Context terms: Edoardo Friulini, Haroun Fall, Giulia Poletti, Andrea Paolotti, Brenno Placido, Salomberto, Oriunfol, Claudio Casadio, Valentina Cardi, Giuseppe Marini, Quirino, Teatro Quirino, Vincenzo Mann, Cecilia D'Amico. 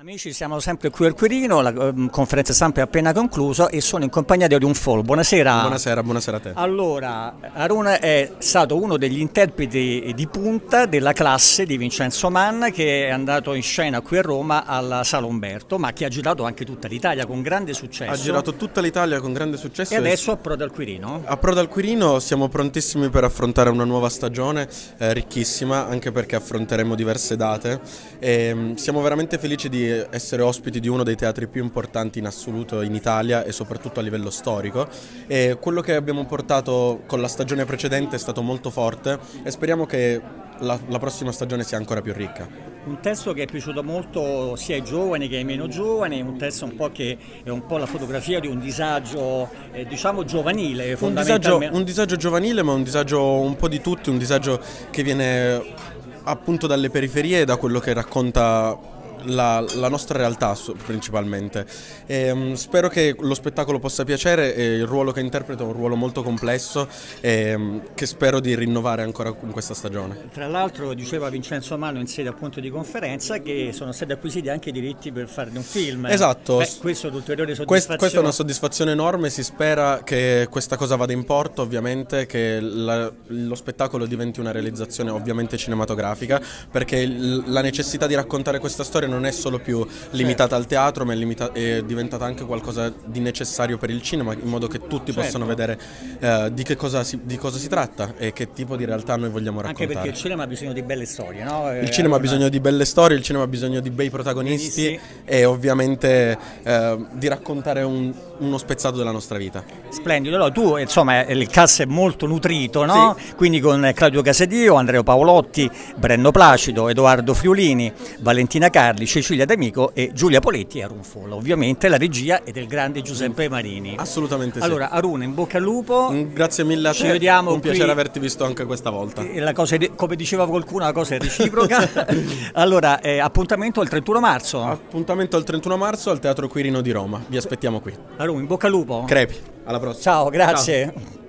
Amici, siamo sempre qui al Quirino, la conferenza stampa è appena conclusa e sono in compagnia di Oriunfol. Buonasera. Buonasera, buonasera a te. Allora, Haroun è stato uno degli interpreti di punta della classe di Vincenzo Mann, che è andato in scena qui a Roma al Salomberto, ma che ha girato anche tutta l'Italia con grande successo. Ha girato tutta l'Italia con grande successo. E adesso approda al Quirino. Approda al Quirino, siamo prontissimi per affrontare una nuova stagione ricchissima, anche perché affronteremo diverse date. E siamo veramente felici di essere ospiti di uno dei teatri più importanti in assoluto in Italia e soprattutto a livello storico, e quello che abbiamo portato con la stagione precedente è stato molto forte e speriamo che la prossima stagione sia ancora più ricca. Un testo che è piaciuto molto sia ai giovani che ai meno giovani, un testo un po' che è un po' la fotografia di un disagio diciamo giovanile, fondamentalmente. Un disagio giovanile, ma un disagio un po' di tutti, un disagio che viene appunto dalle periferie e da quello che racconta la nostra realtà principalmente. Spero che lo spettacolo possa piacere, il ruolo che interpreto è un ruolo molto complesso che spero di rinnovare ancora in questa stagione. Tra l'altro diceva Vincenzo Mann in sede appunto di conferenza che sono stati acquisiti anche i diritti per farne un film. Esatto. Beh, questo è un'ulteriore soddisfazione. Questa è una soddisfazione enorme, si spera che questa cosa vada in porto ovviamente, che lo spettacolo diventi una realizzazione ovviamente cinematografica, perché la necessità di raccontare questa storia non è solo più limitata al teatro, ma è diventata anche qualcosa di necessario per il cinema, in modo che tutti possano vedere di cosa si tratta e che tipo di realtà noi vogliamo raccontare. Anche perché il cinema ha bisogno di belle storie, no? Il cinema ha bisogno di belle storie, il cinema ha bisogno di bei protagonisti e ovviamente di raccontare uno spezzato della nostra vita. Splendido. Allora, tu insomma il cast è molto nutrito, no? Sì. Quindi con Claudio Casadio, Andrea Paolotti, Brenno Placido, Edoardo Friulini, Valentina Cardi, Cecilia D'Amico e Giulia Poletti e Haroun Fall. Ovviamente la regia è del grande Giuseppe Marini. Assolutamente sì. Allora Haroun, in bocca al lupo. Grazie mille a te. Ci vediamo. Un piacere averti visto anche questa volta. La cosa, come diceva qualcuno, la cosa è reciproca. Allora, appuntamento al 31 marzo. Appuntamento al 31 marzo al Teatro Quirino di Roma. Vi aspettiamo qui. Haroun, in bocca al lupo. Crepi. Alla prossima. Ciao, grazie. Ciao.